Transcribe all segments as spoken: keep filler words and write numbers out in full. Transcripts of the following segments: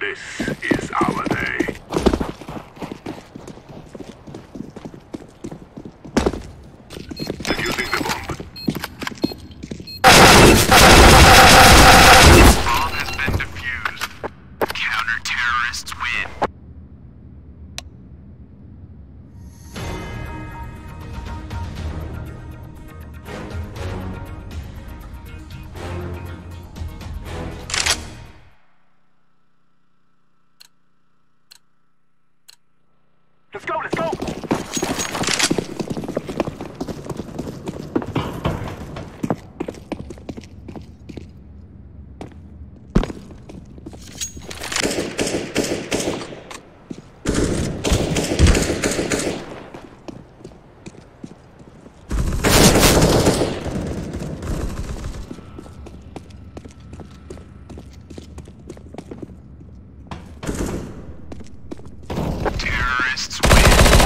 This is our day. Defusing the bomb. Bomb has been defused. Counter-terrorists win. Let's go, let's go! Terrorists win!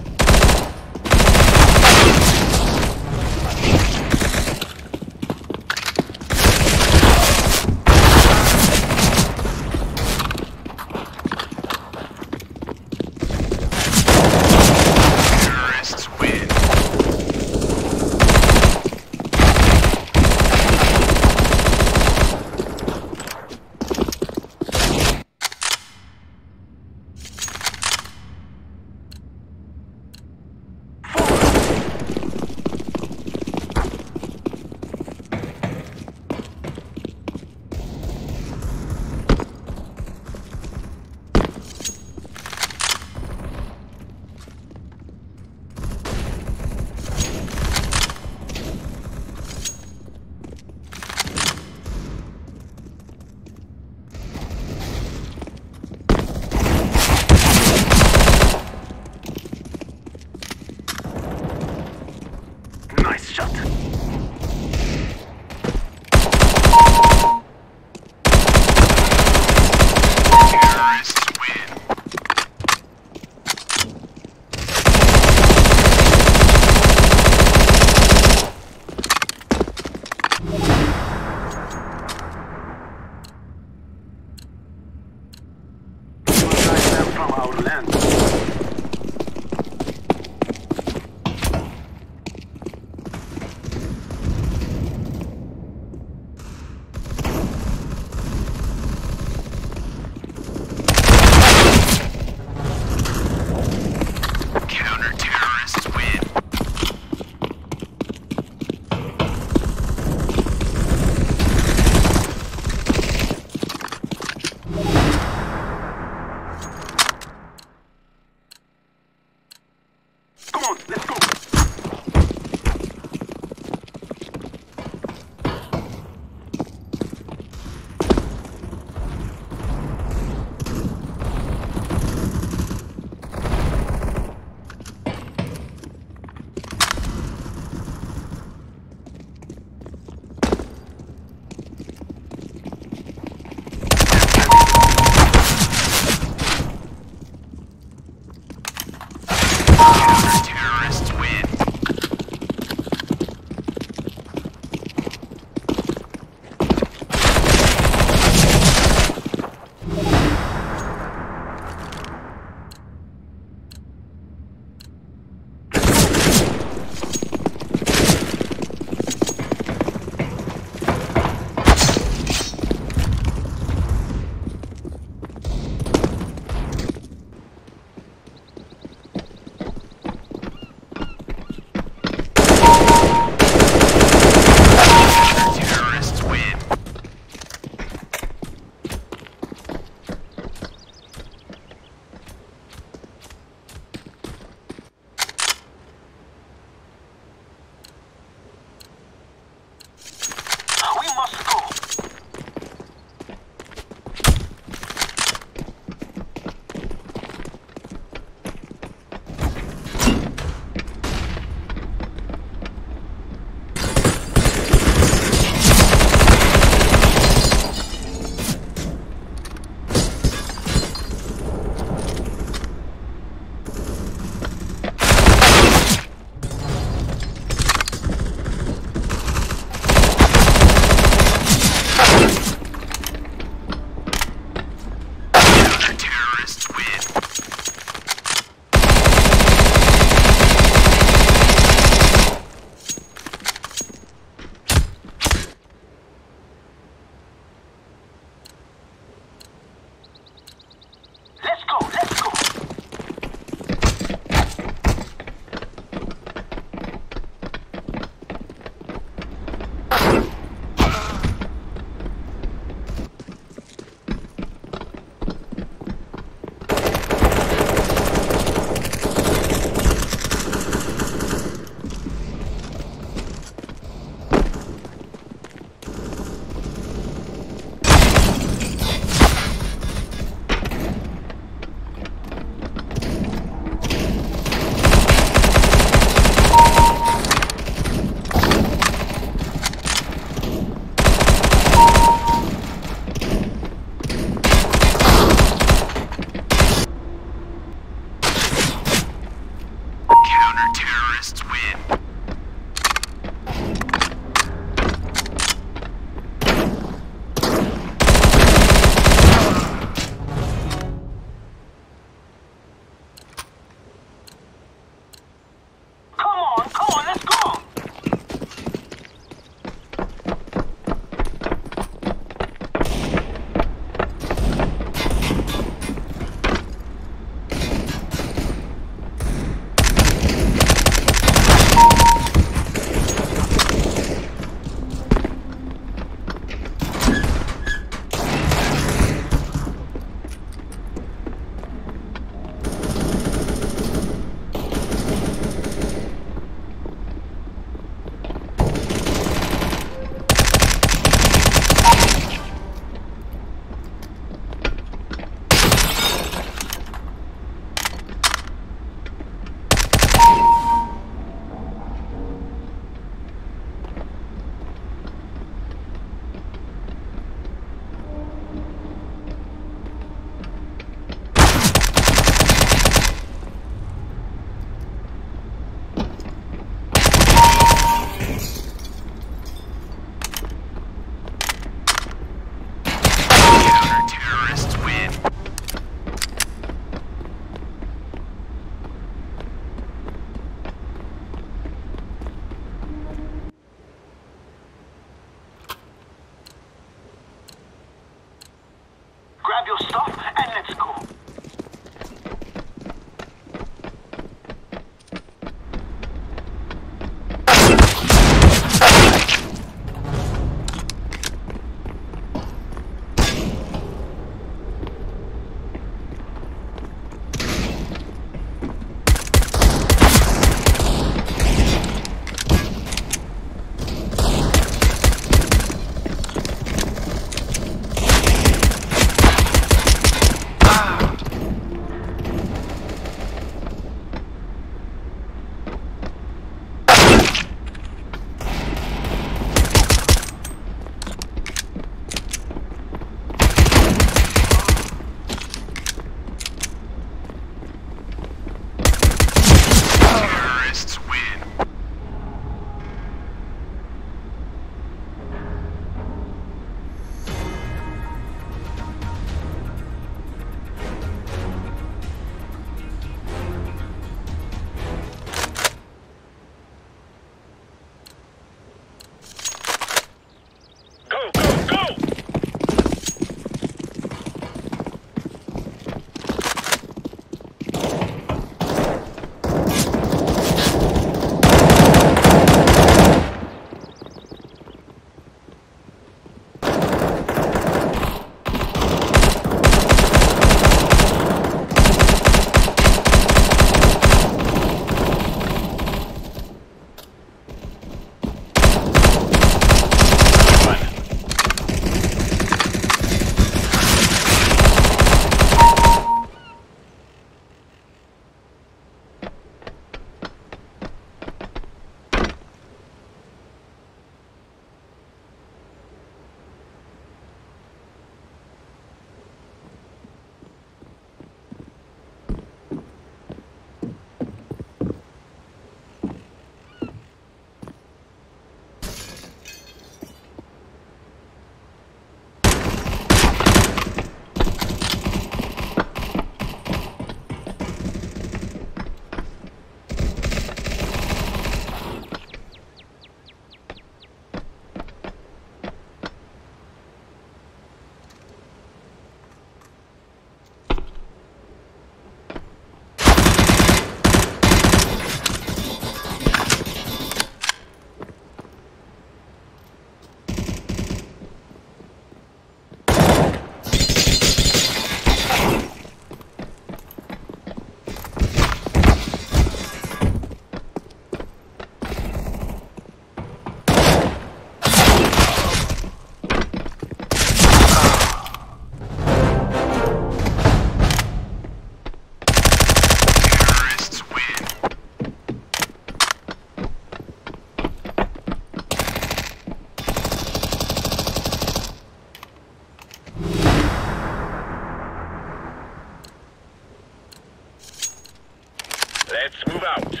Let's move out.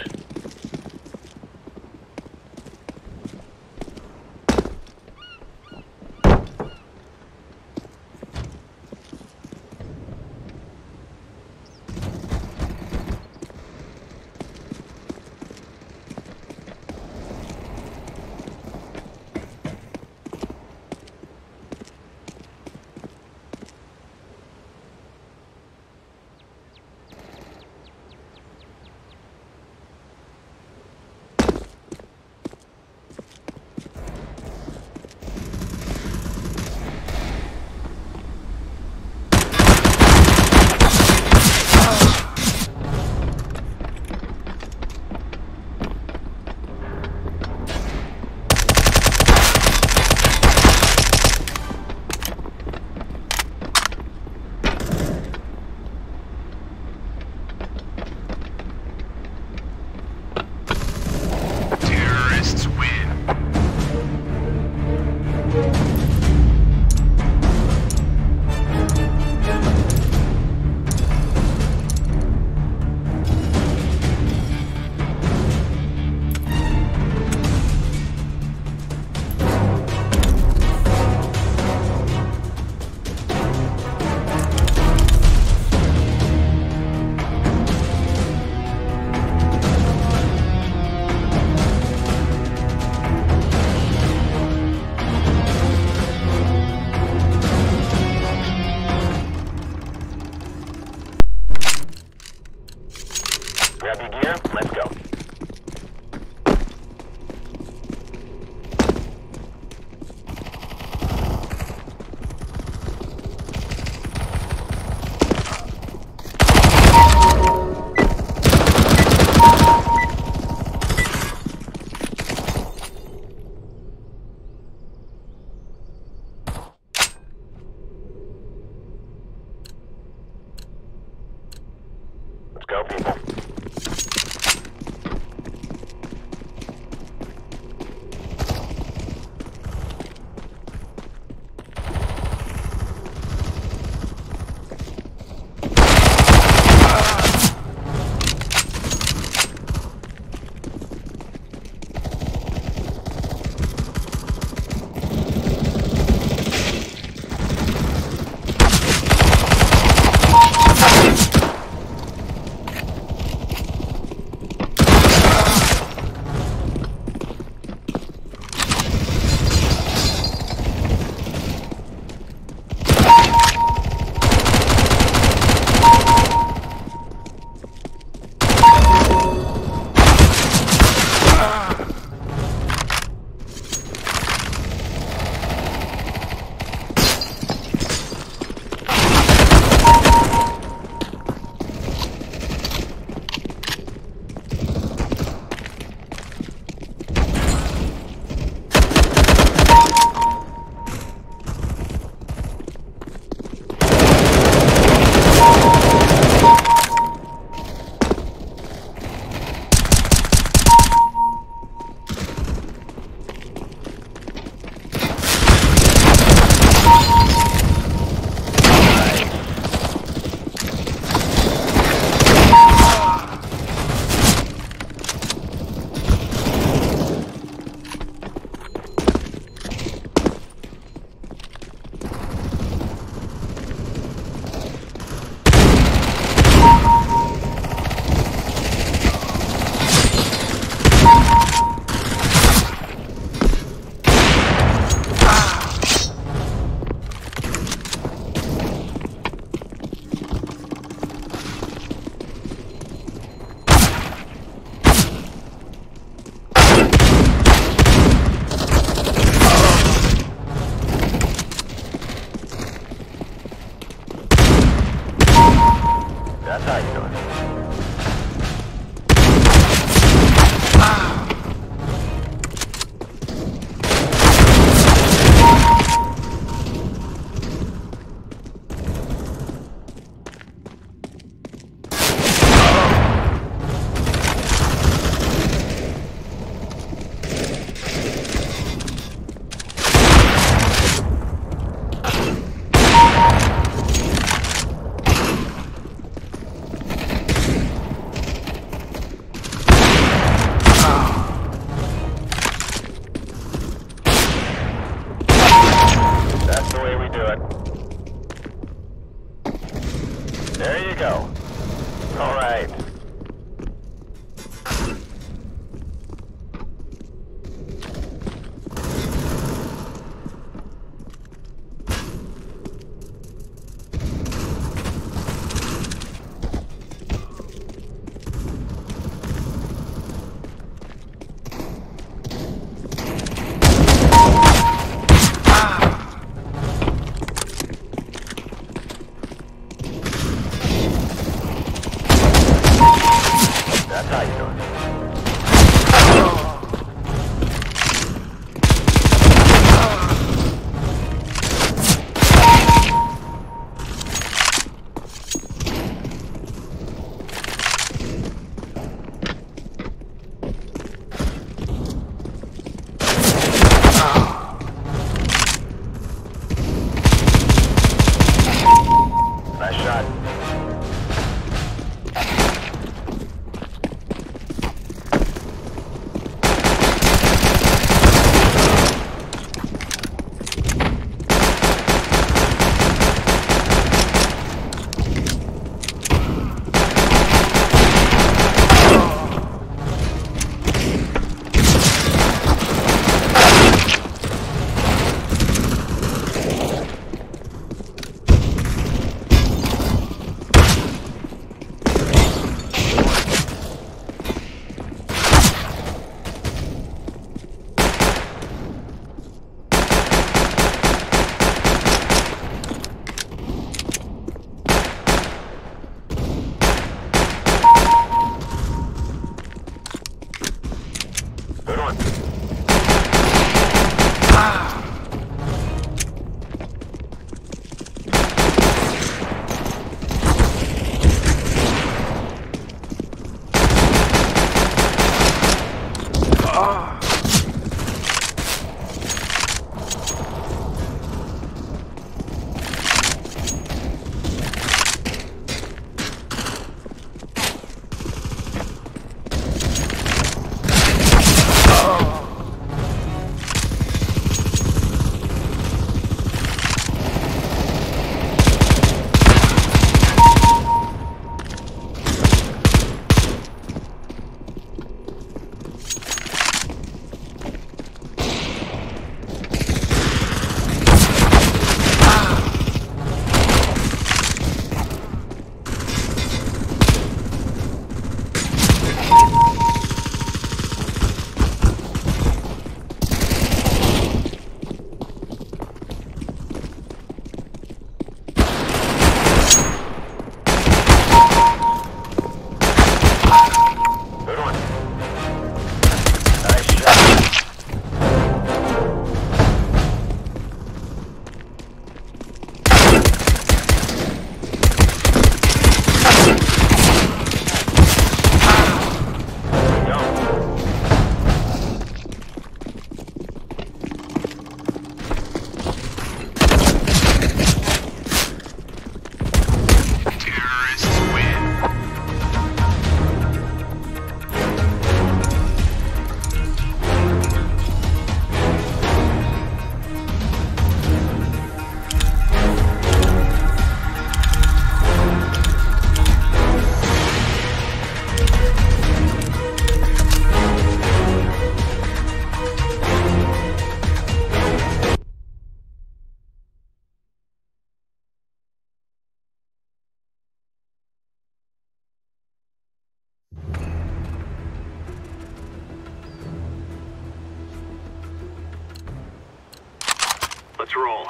Let's roll.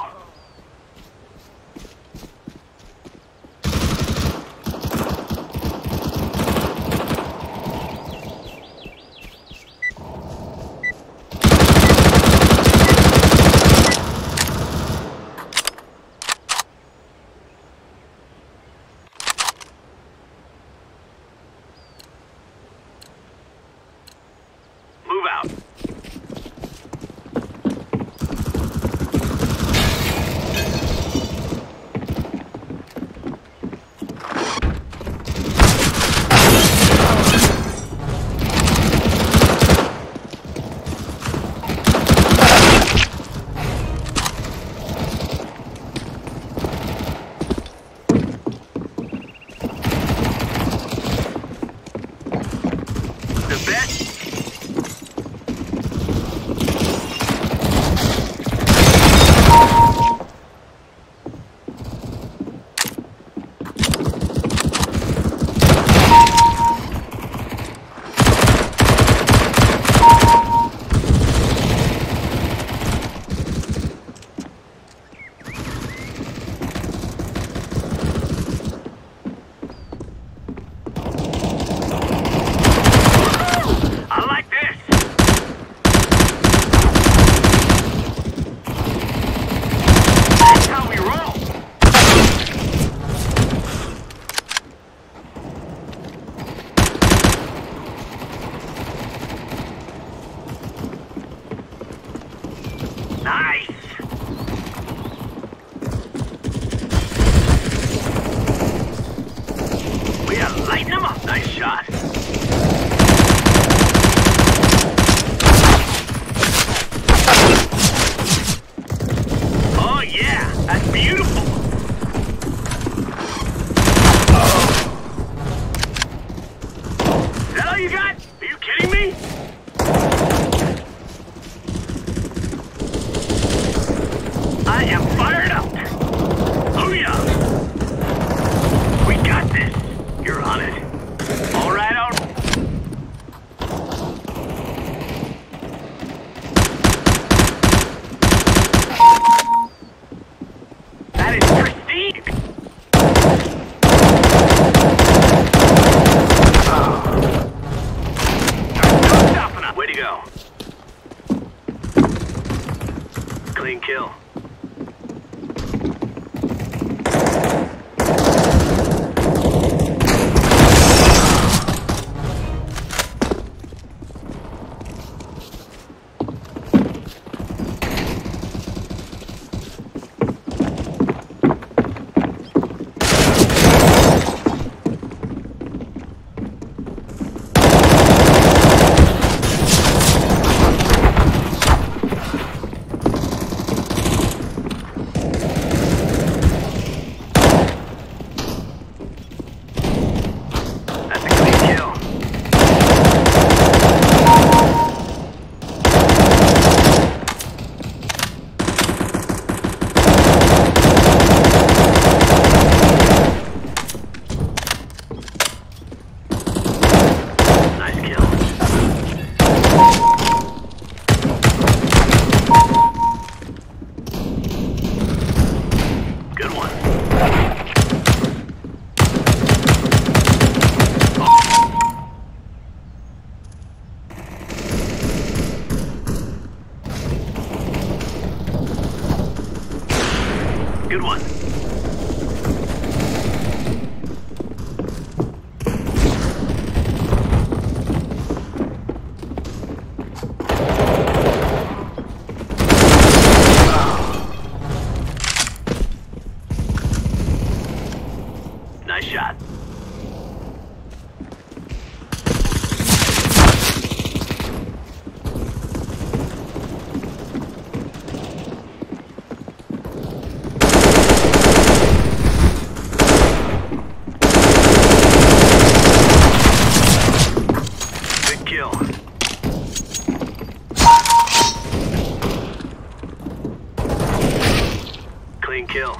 Kill. Good one. Nice shot. Kill.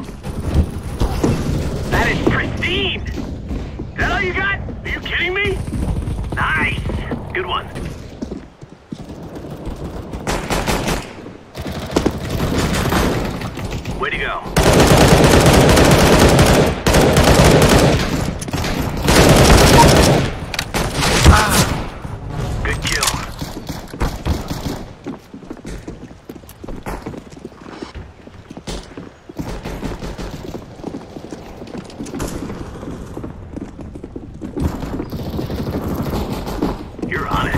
That is pristine! Is that all you got? Are you kidding me? Nice! Good one. Way to go. Ah, good kill. You're on it.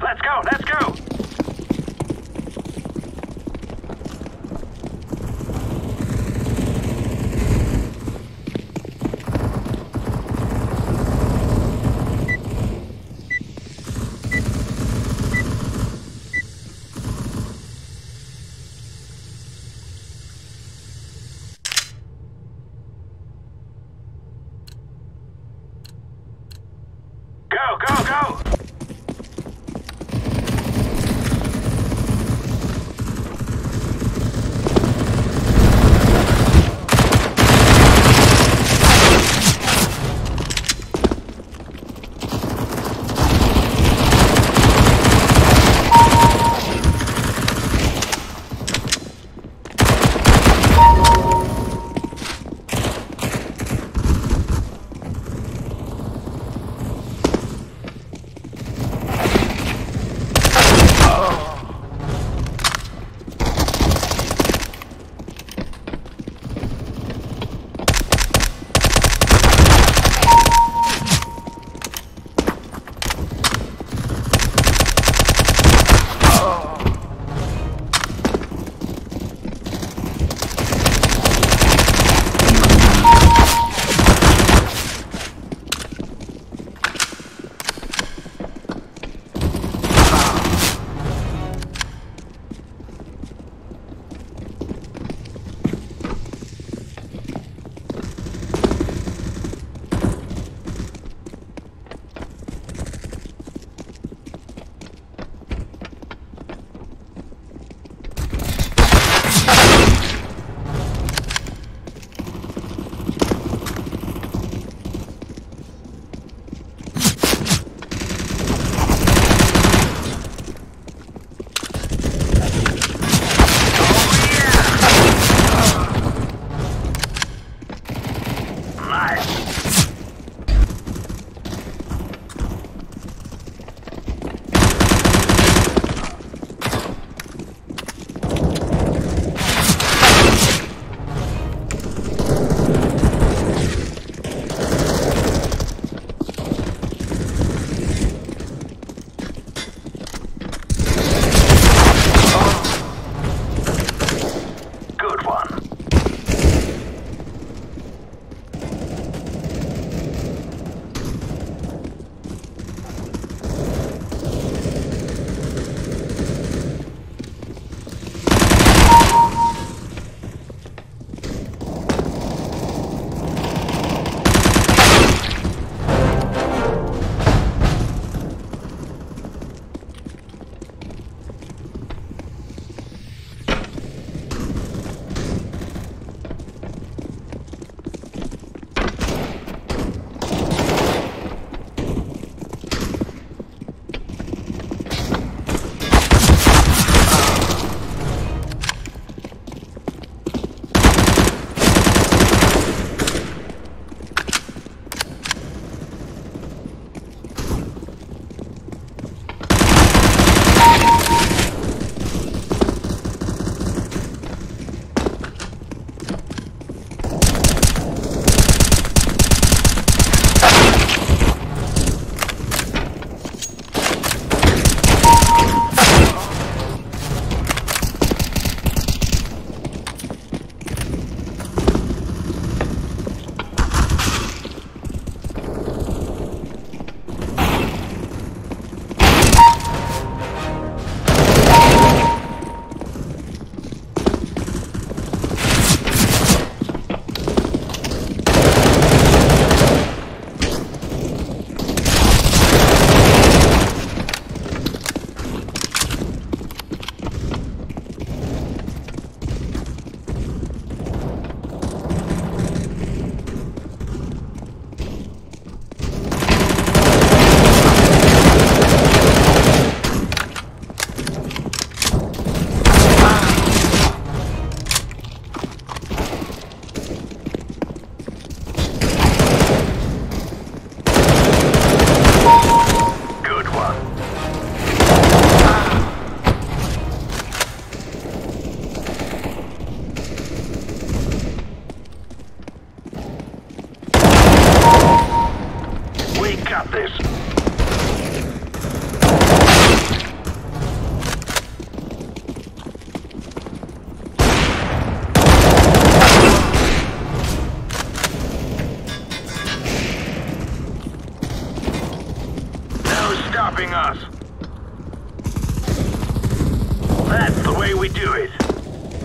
Let's go, let's go! Go, go, go!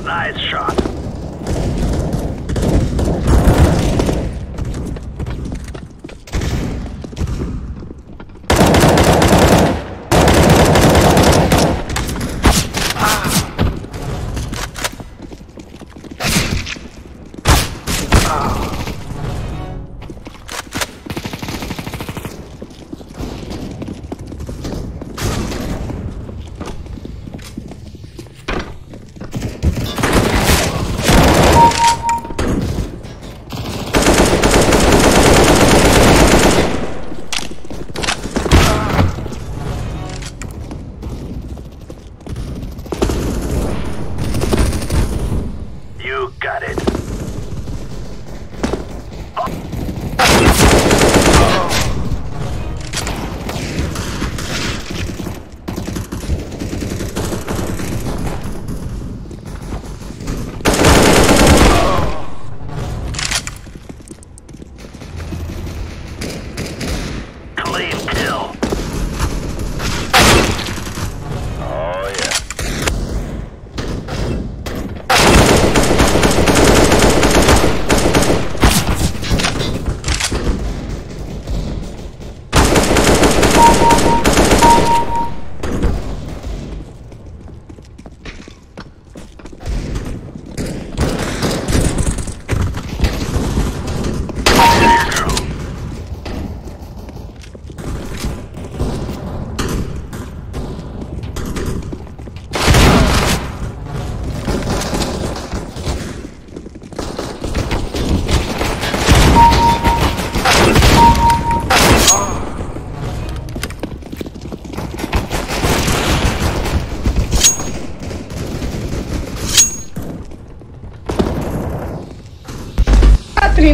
Nice shot.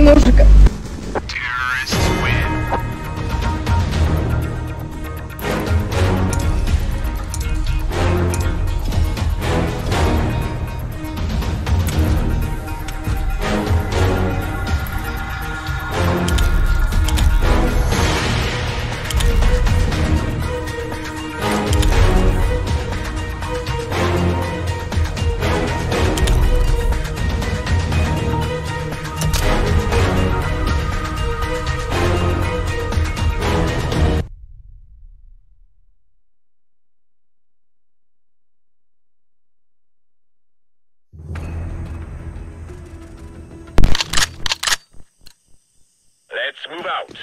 Ножика. Let's move out.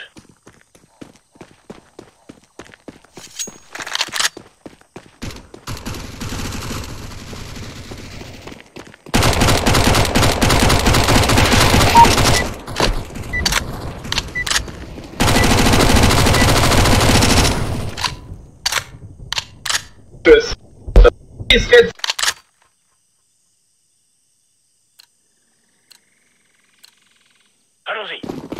This is good. Allons-y.